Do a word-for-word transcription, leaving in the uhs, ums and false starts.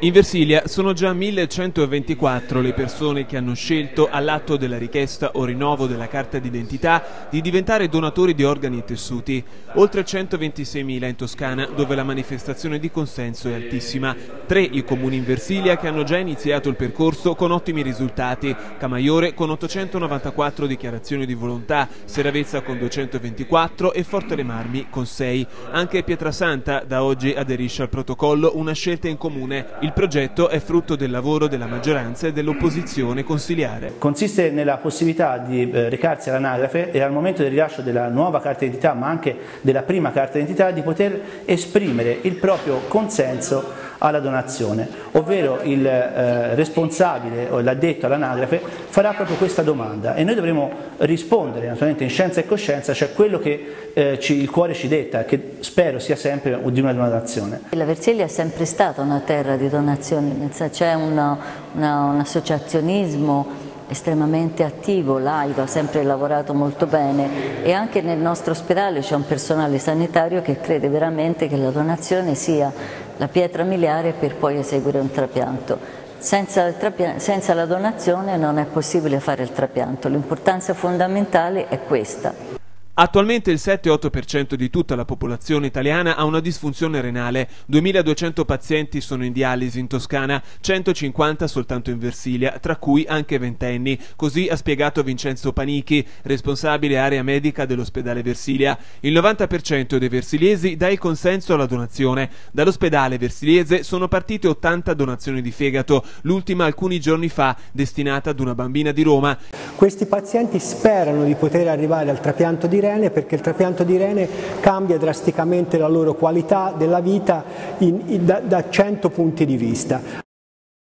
In Versilia sono già millecentoventiquattro le persone che hanno scelto, all'atto della richiesta o rinnovo della carta d'identità, di diventare donatori di organi e tessuti. Oltre centoventiseimila in Toscana, dove la manifestazione di consenso è altissima. Tre i comuni in Versilia che hanno già iniziato il percorso con ottimi risultati: Camaiore con ottocentonovantaquattro dichiarazioni di volontà, Seravezza con duecentoventiquattro e Forte dei Marmi con sei. Anche Pietrasanta da oggi aderisce al protocollo Una scelta in comune. Il progetto è frutto del lavoro della maggioranza e dell'opposizione consiliare. Consiste nella possibilità di recarsi all'anagrafe e al momento del rilascio della nuova carta d'identità, ma anche della prima carta d'identità, di poter esprimere il proprio consenso alla donazione, ovvero il eh, responsabile o l'addetto all'anagrafe farà proprio questa domanda e noi dovremo rispondere naturalmente in scienza e coscienza, cioè quello che eh, ci, il cuore ci detta, che spero sia sempre di una donazione. La Versilia è sempre stata una terra di donazioni, c'è un associazionismo estremamente attivo, laico, ha sempre lavorato molto bene e anche nel nostro ospedale c'è un personale sanitario che crede veramente che la donazione sia la pietra miliare per poi eseguire un trapianto. Senza, il trapianto, senza la donazione non è possibile fare il trapianto, l'importanza fondamentale è questa. Attualmente il sette otto per cento di tutta la popolazione italiana ha una disfunzione renale, duemiladuecento pazienti sono in dialisi in Toscana, centocinquanta soltanto in Versilia, tra cui anche ventenni, così ha spiegato Vincenzo Panichi, responsabile area medica dell'ospedale Versilia. Il novanta per cento dei versiliesi dà il consenso alla donazione. Dall'ospedale versiliese sono partite ottanta donazioni di fegato, l'ultima alcuni giorni fa, destinata ad una bambina di Roma. Questi pazienti sperano di poter arrivare al trapianto di rene, perché il trapianto di rene cambia drasticamente la loro qualità della vita in, in, da, da cento punti di vista.